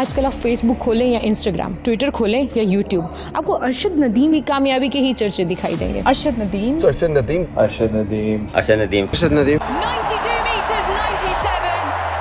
आजकल आप फेसबुक खोलें या इंस्टाग्राम, ट्विटर खोलें या यूट्यूब, आपको अरशद नदीम की कामयाबी के ही चर्चे दिखाई देंगे। Arshad Nadeem, Arshad Nadeem, Arshad Nadeem, Arshad Nadeem, Arshad Nadeem. 92 meters 97,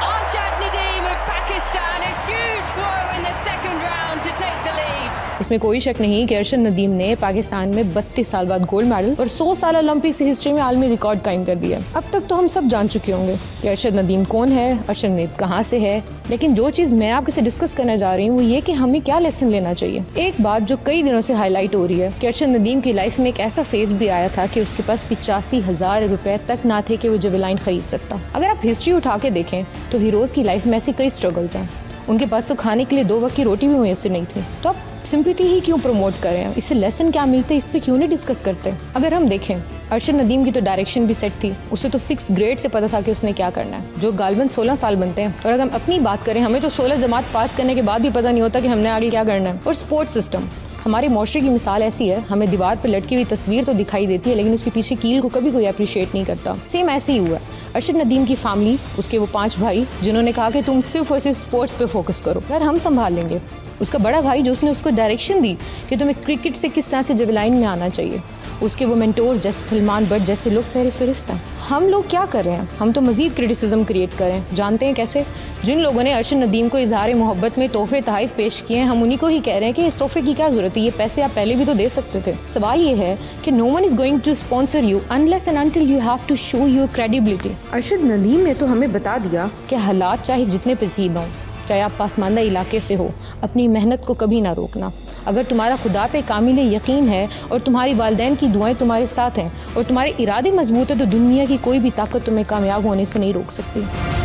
Arshad Nadeem of Pakistan, a huge throw in the second round to take the lead। इसमें कोई शक नहीं कि अरशद नदीम ने पाकिस्तान में 32 साल बाद गोल्ड मेडल और 100 साल ओलंपिक्स की हिस्ट्री में आलमी रिकॉर्ड कायम कर दिया। अब तक तो हम सब जान चुके होंगे कि अरशद नदीम कौन है, अरशद नदीम कहाँ से है, लेकिन जो चीज़ मैं आपके से डिस्कस करना चाह रही हूँ वो ये कि हमें क्या लेसन लेना चाहिए। एक बात जो कई दिनों से हाईलाइट हो रही है कि अरशद नदीम की लाइफ में एक ऐसा फेज भी आया था कि उसके पास 85,000 रुपये तक ना थे कि वो जवेलाइन खरीद सकता। अगर आप हिस्ट्री उठा के देखें तो हीरोज़ की लाइफ में ऐसी कई स्ट्रगल्स हैं। उनके पास तो खाने के लिए 2 वक्त की रोटी भी मुयसर नहीं थी। तो आप सिंपैथी ही क्यों प्रमोट करें, इससे लेसन क्या मिलते हैं इस पे क्यों नहीं डिस्कस करते। अगर हम देखें अरशद नदीम की तो डायरेक्शन भी सेट थी, उसे तो 6th ग्रेड से पता था कि उसने क्या करना है, जो गालबन 16 साल बनते हैं। और अगर हम अपनी बात करें, हमें तो 16 जमात पास करने के बाद भी पता नहीं होता कि हमने आगे क्या करना है। और स्पोर्ट्स सिस्टम हमारे माशरे की मिसाल ऐसी है, हमें दीवार पर लटकी हुई तस्वीर तो दिखाई देती है लेकिन उसके पीछे कील को कभी कोई अप्रिशिएट नहीं करता। सेम ऐसे ही हुआ अरशद नदीम की फैमिली, उसके वो 5 भाई जिन्होंने कहा कि तुम सिर्फ और सिर्फ स्पोर्ट्स पे फोकस करो, यार हम संभाल लेंगे। उसका बड़ा भाई जो उसने उसको डायरेक्शन दी कि तुम्हें क्रिकेट से किस तरह से जवेलाइन में आना चाहिए। उसके वो मेंटोर्स जैसे सलमान बट जैसे लोग सर फहरिस्त हैं। हम लोग क्या कर रहे हैं, हम तो मज़ीद क्रिटिसिज्म क्रिएट करें। जानते हैं कैसे? जिन लोगों ने अरशद नदीम को इजहार मोहब्बत में तोहफे तहफ़ पेश किए हैं, हम उन्हीं को ही कह रहे हैं कि इस तोहफे की क्या ज़रूरत है, ये पैसे आप पहले भी तो दे सकते थे। सवाल ये है कि no one is going to sponsor you unless and until you have to show your credibility. Arshad Nadeem ने तो हमें बता दिया कि हालात चाहे जितने पसीद हों, चाहे आप पासमानदा इलाके से हो, अपनी मेहनत को कभी ना रोकना। अगर तुम्हारा खुदा पे कामिल यकीन है और तुम्हारी वालदैन की दुआएं तुम्हारे साथ हैं और तुम्हारे इरादे मजबूत है तो दुनिया की कोई भी ताकत तुम्हें कामयाब होने से नहीं रोक सकती।